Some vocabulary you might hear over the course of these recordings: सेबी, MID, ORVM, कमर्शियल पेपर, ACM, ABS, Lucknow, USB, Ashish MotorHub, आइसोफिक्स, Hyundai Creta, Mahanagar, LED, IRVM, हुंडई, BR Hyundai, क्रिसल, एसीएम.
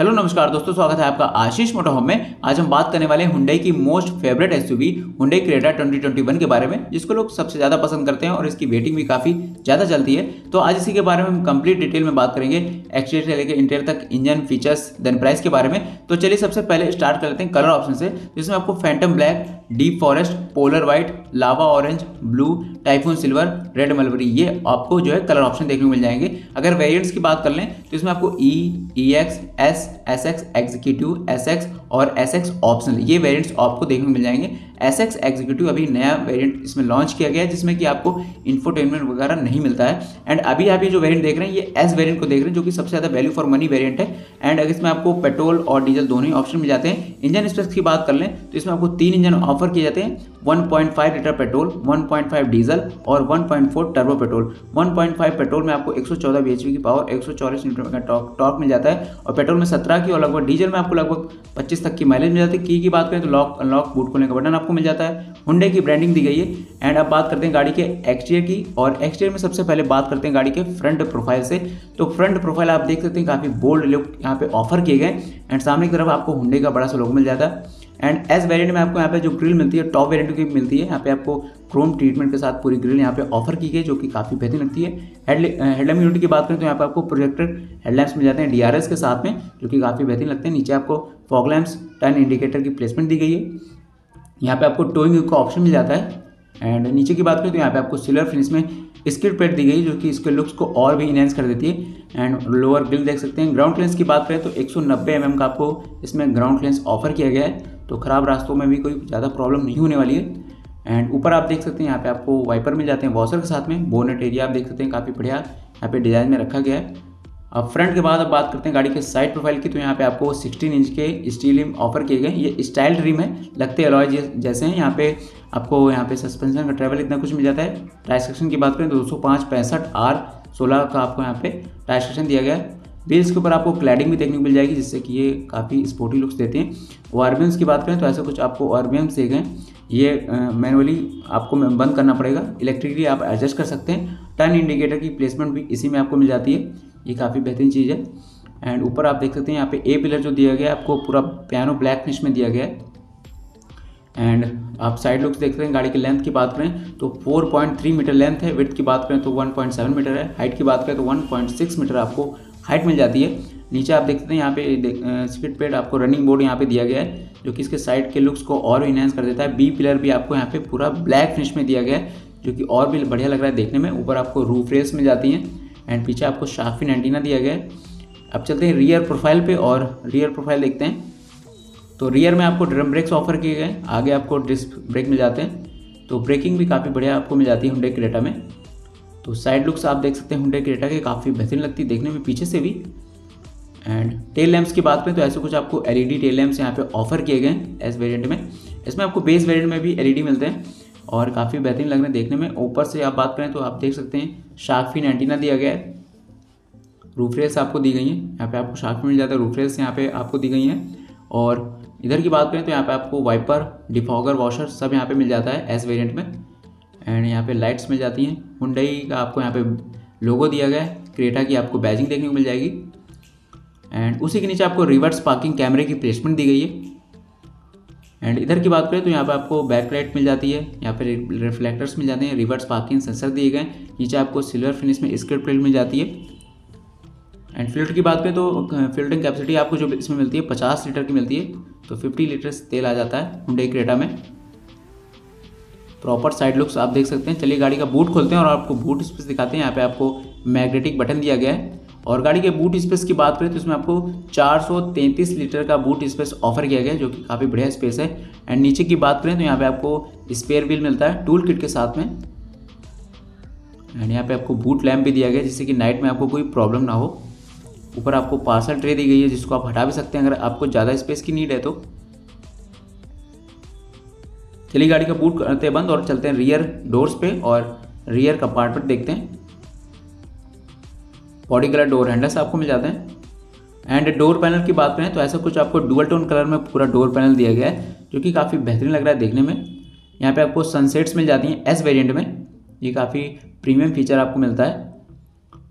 Hello नमस्कार दोस्तों, स्वागत है आपका आशीष मोटोहब में। आज हम बात करने वाले हैं हुंडई की most favourite SUV हुंडई Creta 2021 के बारे में, जिसको लोग सबसे ज़्यादा पसंद करते हैं और इसकी वेटिंग भी काफ़ी ज़्यादा चलती है। तो आज इसी के बारे में हम कंप्लीट डिटेल में बात करेंगे, एक्सटीरियर से लेकर इंटीरियर तक, इंजन, फीचर्स, देन प्राइस के बारे में। तो चलिए सबसे पहले स्टार्ट कर लेते हैं कलर ऑप्शन से, जिसमें आपको phantom black, deep forest, polar white, lava orange, blue, typhoon silver, red mulberry, ये आपको जो है कलर ऑप्शन देखने को मिल जाएंगे। अगर वेरिएंट्स की बात कर लें तो इसमें आपको EX, SX एग्जीक्यूटिव, SX और SX ऑप्शनल, ये वेरिएंट्स आपको देखने को मिल जाएंगे। SX एग्जीक्यूटिव अभी नया वेरिएंट इसमें लॉन्च किया गया है, जिसमें कि आपको इंफोटेनमेंट वगैरह नहीं मिलता है। एंड अभी आप ये जो वेरिएंट देख रहे हैं, ये S वेरिएंट को देख रहे हैं, जो कि सबसे ज़्यादा वैल्यू फॉर मनी वेरिएंट है। एंड अगर इसमें आपको पेट्रोल और डीजल दोनों ही ऑप्शन मिल जाते हैं। इंजन स्पेक्स की बात कर लें तो इसमें आपको 3 इंजन ऑफर किए जाते हैं, 1.5 लीटर पेट्रोल, 1.5 डीजल और 1.4 टर्बो पेट्रोल। 1.5 पेट्रोल में आपको 114 bhp की पावर, 144 न्यूटन का टॉर्क मिल जाता है और पेट्रोल में 17 की और लगभग डीजल में आपको लगभग 25 तक की माइलेज मिल जाती है। की बात करें तो लॉक अनलॉक बूट खोलने का बटन आपको मिल जाता है। हुंडई की ब्रांडिंग दी गई है। एंड अब बात करते हैं गाड़ी के एक्सटीरियर की, और एक्सटीरियर में सबसे पहले बात करते हैं गाड़ी के फ्रंट प्रोफाइल से। तो फ्रंट प्रोफाइल आप देख सकते हैं, काफ़ी बोल्ड लुक यहाँ पे ऑफर किए गए। एंड सामने की तरफ आपको हुंडई का बड़ा सा लोगो मिल जाता है। एंड एस वेरिएंट में आपको यहाँ पे जो ग्रिल मिलती है, टॉप वेरिएंट की मिलती है, यहाँ पे आपको क्रोम ट्रीटमेंट के साथ पूरी ग्रिल यहाँ पे ऑफर की गई, जो कि काफ़ी बेहतरीन लगती है। हेडलैम्प यूनिट की बात करें तो यहाँ पे आपको प्रोजेक्टर हेडलैम्प्स मिल जाते हैं DRS के साथ में, जो कि काफ़ी बेहतरीन लगते हैं। नीचे आपको फॉग लैम्प्स, टर्न इंडिकेटर की प्लेसमेंट दी गई है। यहाँ पे आपको टोइंग का ऑप्शन मिल जाता है। एंड नीचे की बात करें तो यहाँ पे आपको सिल्वर फिनिश में स्किड प्लेट दी गई, जो कि इसके लुक्स को और भी इनहेंस कर देती है। एंड लोअर ग्रिल देख सकते हैं। ग्राउंड क्लियरेंस की बात करें तो 190 mm का आपको इसमें ग्राउंड क्लियरेंस ऑफर किया गया है, तो ख़राब रास्तों में भी कोई ज़्यादा प्रॉब्लम नहीं होने वाली है। एंड ऊपर आप देख सकते हैं, यहाँ पे आपको वाइपर मिल जाते हैं वॉशर के साथ में। बोनेट एरिया आप देख सकते हैं, काफ़ी बढ़िया यहाँ पे डिज़ाइन में रखा गया है। अब फ्रंट के बाद अब बात करते हैं गाड़ी के साइड प्रोफाइल की, तो यहाँ पे आपको 16 इंच के स्टील रिम ऑफर किए गए। ये स्टाइल रिम है, लगते अलॉय जैसे हैं। यहाँ पे आपको यहाँ पे सस्पेंशन का ट्रेवल इतना कुछ मिल जाता है। टायर सेक्शन की बात करें तो 205/65R16 का आपको यहाँ पे टायर सेक्शन दिया गया है। व्हील्स के ऊपर आपको क्लैडिंग भी देखने को मिल जाएगी, जिससे कि ये काफ़ी स्पोर्टी लुक्स देते हैं। आरबीएम्स की बात करें तो ऐसा कुछ आपको आरबीएम्स दे गए, ये मैनुअली आपको बंद करना पड़ेगा, इलेक्ट्रिकली आप एडजस्ट कर सकते हैं। टर्न इंडिकेटर की प्लेसमेंट भी इसी में आपको मिल जाती है, ये काफ़ी बेहतरीन चीज़ है। एंड ऊपर आप देख सकते हैं यहाँ पे ए पिलर जो दिया गया है, आपको पूरा पियानो ब्लैक फिनिश में दिया गया है। एंड आप साइड लुक्स देख रहे हैं। गाड़ी की लेंथ की बात करें तो 4.3 मीटर लेंथ है, विड्थ की बात करें तो 1.7 मीटर है, हाइट की बात करें तो 1.6 मीटर आपको हाइट मिल जाती है। नीचे आप देख सकते हैं यहाँ पे स्पीड पेड आपको रनिंग बोर्ड यहाँ पे दिया गया है, जो कि इसके साइड के लुक्स को और इनहेंस कर देता है। बी पिलर भी आपको यहाँ पे पूरा ब्लैक फिनिश में दिया गया है, जो कि और भी बढ़िया लग रहा है देखने में। ऊपर आपको रूफ रेल्स मिल जाती हैं एंड पीछे आपको शार्फिन एंटीना दिया गया है। अब चलते हैं रियर प्रोफाइल पे और रियर प्रोफाइल देखते हैं। तो रियर में आपको ड्रम ब्रेक्स ऑफर किए गए, आगे आपको डिस्क ब्रेक मिल जाते हैं, तो ब्रेकिंग भी काफ़ी बढ़िया आपको मिल जाती है हुंडई क्रेटा में। तो साइड लुक्स आप देख सकते हैं हुंडई क्रेटा के, काफ़ी बेहतरीन लगती है देखने में पीछे से भी। एंड टेल लैम्प्स की बात करें तो ऐसे कुछ आपको LED टेल लैम्प्स यहाँ पे ऑफर किए गए एस वेरिएंट में। इसमें आपको बेस वेरिएंट में भी LED मिलते हैं और काफ़ी बेहतरीन लग रहे हैं देखने में। ऊपर से आप बात करें तो आप देख सकते हैं शार्कफिन एंटीना दिया गया है, रूफ रेल्स आपको दी गई हैं, यहाँ पे आपको शार्कफिन मिल जाता है, रूफ रेल्स यहाँ पे आपको दी गई हैं। और इधर की बात करें तो यहाँ पे आपको वाइपर, डिफॉगर, वॉशर सब यहाँ पे मिल जाता है एस वेरिएंट में। एंड यहाँ पे लाइट्स मिल जाती हैं। हुंडई का आपको यहाँ पे लोगो दिया गया है, क्रेटा की आपको बैजिंग देखने को मिल जाएगी। एंड उसी के नीचे आपको रिवर्स पार्किंग कैमरे की प्लेसमेंट दी गई है। एंड इधर की बात करें तो यहाँ पे आपको बैकलाइट मिल जाती है, यहाँ पे रिफ्लेक्टर्स मिल जाते हैं, रिवर्स पार्किंग सेंसर दिए गए। नीचे आपको सिल्वर फिनिश में स्किड प्लेट मिल जाती है। एंड फ्यूल की बात करें तो फ्यूलिंग कैपेसिटी आपको जो इसमें मिलती है 50 लीटर की मिलती है, तो 50 लीटर तेल आ जाता है हुंडई क्रेटा में। प्रॉपर साइड लुक्स आप देख सकते हैं। चलिए गाड़ी का बूट खोलते हैं और आपको बूट स्पेस दिखाते हैं। यहाँ पर आपको मैग्नेटिक बटन दिया गया है। और गाड़ी के बूट स्पेस की बात करें तो इसमें आपको 433 लीटर का बूट स्पेस ऑफर किया गया है, जो कि काफ़ी बढ़िया स्पेस है। एंड नीचे की बात करें तो यहाँ पे आपको स्पेयर व्हील मिलता है टूल किट के साथ में। एंड यहाँ पे आपको बूट लैंप भी दिया गया है, जिससे कि नाइट में आपको कोई प्रॉब्लम ना हो। ऊपर आपको पार्सल ट्रे दी गई है, जिसको आप हटा भी सकते हैं अगर आपको ज़्यादा स्पेस की नीड है तो। चलिए गाड़ी का बूट करते हैं बंद और चलते हैं रियर डोर्स पर और रियर कंपार्टमेंट देखते हैं। बॉडी कलर डोर हैंडल्स आपको मिल जाते हैं। एंड डोर पैनल की बात करें तो ऐसा कुछ आपको डुअल टोन कलर में पूरा डोर पैनल दिया गया है, जो कि काफ़ी बेहतरीन लग रहा है देखने में। यहाँ पे आपको सनसेट्स मिल जाती हैं एस वेरिएंट में, ये काफ़ी प्रीमियम फीचर आपको मिलता है।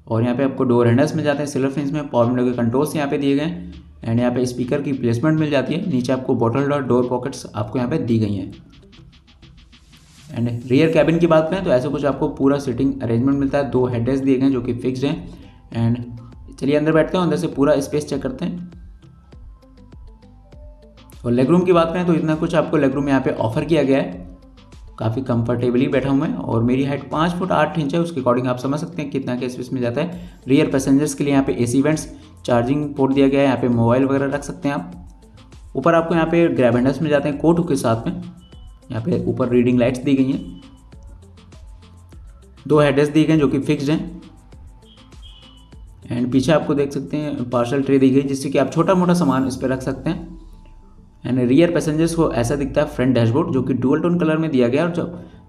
और यहाँ पे आपको डोर हैंडल्स मिल जाते हैं सिल्वर फिनिश में, पावर विंडो के कंट्रोल्स यहाँ पे दिए गए हैं। एंड यहाँ पे स्पीकर की प्लेसमेंट मिल जाती है। नीचे आपको बॉटल और डोर पॉकेट्स आपको यहाँ पे दी गई हैं। एंड रियर कैबिन की बात करें तो ऐसे कुछ आपको पूरा सिटिंग अरेंजमेंट मिलता है। दो हेडरेस्ट दिए गए हैं जो कि फिक्स्ड हैं। एंड चलिए अंदर बैठते हैं, अंदर से पूरा स्पेस चेक करते हैं। और लेगरूम की बात करें तो इतना कुछ आपको लेगरूम यहाँ पे ऑफर किया गया है। काफ़ी कंफर्टेबली बैठा हूँ मैं और मेरी हाइट 5 फुट 8 इंच है, उसके अकॉर्डिंग आप समझ सकते हैं कितना के स्पेस मिल जाता है। रियर पैसेंजर्स के लिए यहाँ पे एसी वेंट्स, चार्जिंग पोर्ट दिया गया है, यहाँ पे मोबाइल वगैरह रख सकते हैं आप। ऊपर आपको यहाँ पे ग्रैब हैंडल्स मिल जाते हैं कोट हुक के साथ में। यहाँ पे ऊपर रीडिंग लाइट्स दी गई हैं। दो हेडरेस्ट दिए गए हैं जो कि फिक्स्ड हैं। एंड पीछे आपको देख सकते हैं पार्सल ट्रे दी गई जिससे कि आप छोटा मोटा सामान इस पर रख सकते हैं। एंड रियर पैसेंजर्स को ऐसा दिखता है फ्रंट डैशबोर्ड जो कि डुअल टोन कलर में दिया गया और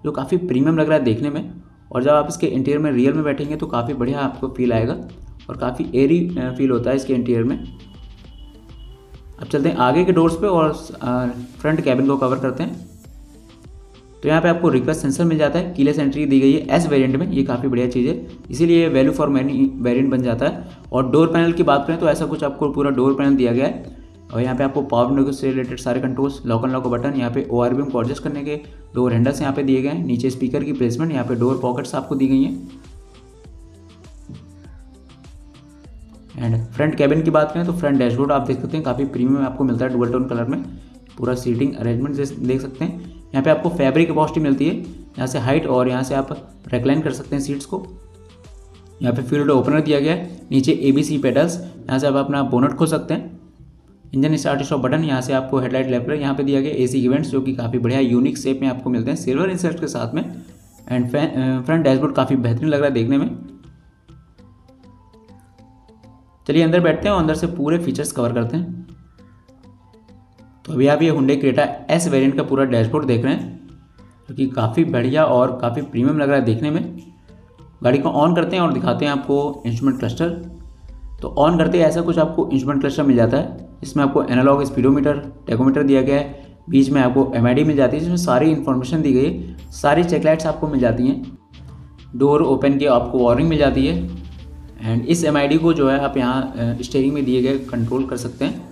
जो काफ़ी प्रीमियम लग रहा है देखने में। और जब आप इसके इंटीरियर में रियल में बैठेंगे तो काफ़ी बढ़िया आपको फील आएगा और काफ़ी एरी फील होता है इसके इंटीरियर में। अब चलते हैं आगे के डोर्स पे और फ्रंट कैबिन को कवर करते हैं। तो यहाँ पे आपको रिक्वेस्ट सेंसर मिल जाता है। कीलेस एंट्री दी गई है एस वेरिएंट में, ये काफ़ी बढ़िया चीज़ है, इसीलिए वैल्यू फॉर मनी वेरिएंट बन जाता है। और डोर पैनल की बात करें तो ऐसा कुछ आपको पूरा डोर पैनल दिया गया है। और यहाँ पे आपको पावर विंडो से रिलेटेड सारे कंट्रोल्स, लॉक एंड लॉक का बटन, यहाँ पे ORVM को एडजस्ट करने के डोर हैंडल्स यहाँ पे दिए गए हैं। नीचे स्पीकर की प्लेसमेंट, यहाँ पे डोर पॉकेट्स आपको दी गई हैं। एंड फ्रंट कैबिन की बात करें तो फ्रंट डैशबोर्ड आप देख सकते हैं काफ़ी प्रीमियम आपको मिलता है डुअल टोन कलर में। पूरा सीटिंग अरेंजमेंट देख सकते हैं। यहाँ पे आपको फैब्रिक अपॉस्टी मिलती है, यहाँ से हाइट और यहाँ से आप रेक्लाइन कर सकते हैं सीट्स को। यहाँ पे फ्यूल ओपनर दिया गया है। नीचे ABC पेडल्स, यहाँ से आप अपना बोनट खोल सकते हैं। इंजन स्टार्ट स्टॉप बटन, यहाँ से आपको हेडलाइट लैम्प यहाँ पे दिया गया। AC इवेंट्स जो कि काफ़ी बढ़िया यूनिक शेप में आपको मिलते हैं सिल्वर इंसर्ट के साथ में। एंड फ्रंट डैशबोर्ड काफ़ी बेहतरीन लग रहा है देखने में। चलिए अंदर बैठते हैं और अंदर से पूरे फीचर्स कवर करते हैं। तो अभी आप ये Hyundai Creta S वेरिएंट का पूरा डैशबोर्ड देख रहे हैं जो कि काफ़ी बढ़िया और काफ़ी प्रीमियम लग रहा है देखने में। गाड़ी को ऑन करते हैं और दिखाते हैं आपको इंस्ट्रूमेंट क्लस्टर। तो ऑन करते ही ऐसा कुछ आपको इंस्ट्रूमेंट क्लस्टर मिल जाता है। इसमें आपको एनालॉग स्पीडोमीटर, टैकोमीटर दिया गया है। बीच में आपको MID मिल जाती है जिसमें सारी इन्फॉर्मेशन दी गई है। सारी चेकलाइट्स आपको मिल जाती हैं। डोर ओपन की आपको वार्निंग मिल जाती है। एंड इस MID को जो है आप यहाँ स्टीयरिंग में दिए गए कंट्रोल कर सकते हैं।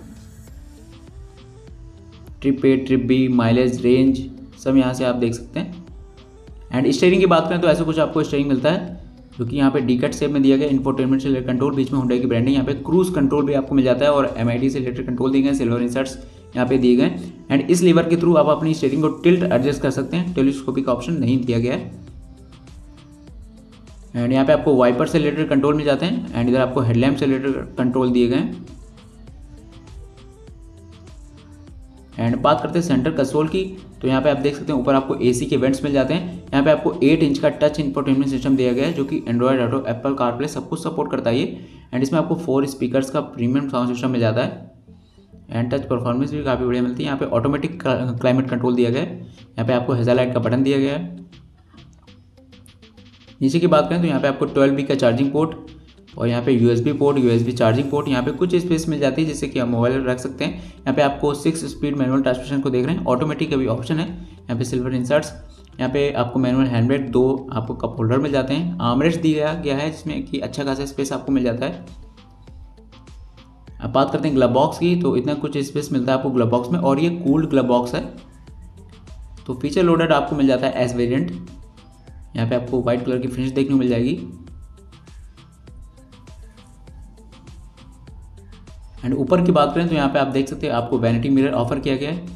Trip A, trip B, mileage, range सब यहाँ से आप देख सकते हैं। एंड स्टीयरिंग की बात करें तो ऐसा कुछ आपको स्टीयरिंग मिलता है जो कि यहाँ पे डी कट शेप में दिया गया। इंफोटेनमेंट से रिलेटेड कंट्रोल, बीच में Hyundai की ब्रांडिंग, यहाँ पे क्रूज कंट्रोल भी आपको मिल जाता है और MID से रिलेटेड कंट्रोल दिए गए, सिल्वर इंसर्ट्स यहाँ पे दिए गए। एंड इस लीवर के थ्रू आप अपनी स्टीयरिंग को टिल्ट एडजस्ट कर सकते हैं। टेलीस्कोपिक का ऑप्शन नहीं दिया गया है। एंड यहाँ पे आपको वाइपर से रिलेटेड कंट्रोल मिल जाते हैं। एंड इधर आपको हेडलैम्प से रिलेटेड कंट्रोल दिए गए। एंड बात करते हैं सेंटर कंसोल की, तो यहाँ पे आप देख सकते हैं ऊपर आपको AC के वेंट्स मिल जाते हैं। यहाँ पे आपको 8 इंच का टच इंफोटेनमेंट सिस्टम दिया गया है जो कि एंड्रॉयड ऑटो, एप्पल कारप्ले सब कुछ सपोर्ट करता है। एंड इसमें आपको 4 स्पीकर्स का प्रीमियम साउंड सिस्टम मिल जाता है। एंड टच परफॉर्मेंस भी काफ़ी बढ़िया मिलती है। यहाँ पे ऑटोमेटिक क्लाइमेट कंट्रोल दिया गया है। यहाँ पे आपको हेज़लाइट का बटन दिया गया है। नीचे की बात करें तो यहाँ पे आपको 12V का चार्जिंग पोर्ट और यहाँ पे USB port, USB charging port, यहाँ पे कुछ स्पेस मिल जाती है जिससे कि आप मोबाइल रख सकते हैं। यहाँ पे आपको 6 स्पीड मैनुअल ट्रांसमिशन को देख रहे हैं। ऑटोमेटिक अभी ऑप्शन है। यहाँ पे सिल्वर इंसर्ट्स, यहाँ पे आपको मैनुअल हैंडब्रेक, 2 आपको कप होल्डर मिल जाते हैं। आर्मरेस्ट दिया गया है जिसमें कि अच्छा खासा स्पेस आपको मिल जाता है। अब बात करते हैं ग्लब बॉक्स की, तो इतना कुछ स्पेस मिलता है आपको ग्लब बॉक्स में और ये कूल्ड ग्लब बॉक्स है। तो फीचर लोडेड आपको मिल जाता है S वेरिएंट। यहाँ पे आपको व्हाइट कलर की फिनिश देखने को मिल जाएगी। एंड ऊपर की बात करें तो यहाँ पे आप देख सकते हैं आपको वैनिटी मिरर ऑफर किया गया है।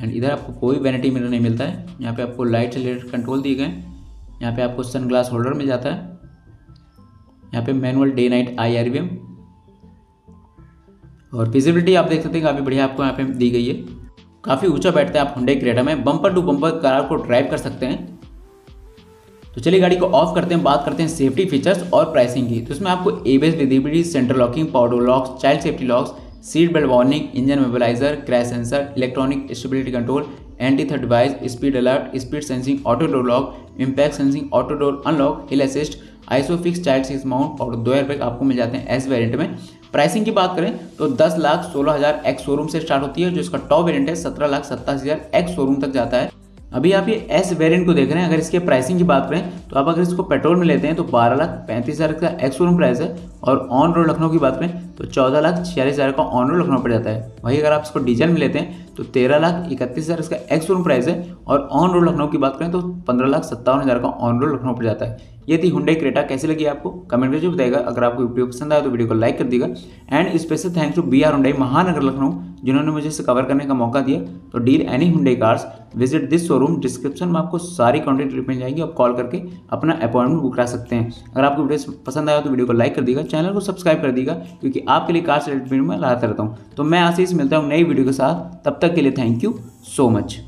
एंड इधर आपको कोई वैनिटी मिरर नहीं मिलता है। यहाँ पे आपको लाइट से रिलेटेड कंट्रोल दिए गए। यहाँ पे आपको सन ग्लास होल्डर मिल जाता है। यहाँ पे मैनुअल डे नाइट IRVM और विजिबिलिटी आप देख सकते हैं काफ़ी बढ़िया आपको यहाँ पे दी गई है। काफ़ी ऊँचा बैठते हैं आप Hyundai Creta में। बम्पर टू बम्पर कार को ड्राइव कर सकते हैं। तो चलिए गाड़ी को ऑफ करते हैं, बात करते हैं सेफ्टी फीचर्स और प्राइसिंग की। तो इसमें आपको ABS visibility, centre locking, power door locks, child safety locks, seat belt warning, engine mobiliser, crash sensor, electronic stability control, anti theft device, speed alert, speed sensing, auto door lock, impact sensing, auto door unlock, hill assist, आइसोफिक्स child seat mount और 2 airbag आपको मिल जाते हैं S variant में। Pricing की बात करें तो 10,16,000 ex showroom से स्टार्ट होती है, जो इसका टॉप वेरिएंट है 17,87,000 एक्स शोरूम तक जाता है। अभी आप ये S वेरिएंट को देख रहे हैं। अगर इसके प्राइसिंग की बात करें तो आप अगर इसको पेट्रोल में लेते हैं तो 12,35,000 का एक्स शोरूम प्राइस है और ऑन रोड लखनऊ की बात करें तो 14,46,000 का ऑन रोड रखना पड़ जाता है। वहीं अगर आप इसको डीजल में लेते हैं तो 13,31,000 इसका एक्स रूम प्राइस है और ऑन रोड लखनऊ की बात करें तो 15,57,000 का ऑन रोड लखनऊ पड़ जाता है। ये थी Hyundai Creta। कैसी लगी आपको कमेंट करके बताइएगा। अगर आपको वीडियो पसंद आया तो वीडियो को लाइक कर दीजिएगा। And special thanks to BR Hyundai Mahanagar Lucknow जिन्होंने मुझे इसे कवर करने का मौका दिया। तो deal any Hyundai cars visit this showroom. Description में आपको सारी कॉन्टैक्ट डिटेल मिल जाएंगी। आप कॉल करके अपना अपॉइंटमेंट बुक करा सकते हैं। अगर आपको वीडियो पसंद आया तो वीडियो को लाइक कर दीजिएगा, चैनल को सब्सक्राइब कर दीजिएगा क्योंकि आपके लिए कार्स रिलेटेड वीडियो मैं लाता रहता हूँ। तो मैं आशीष मिलता हूँ नई वीडियो के साथ, तब तक के लिए थैंक यू सो मच।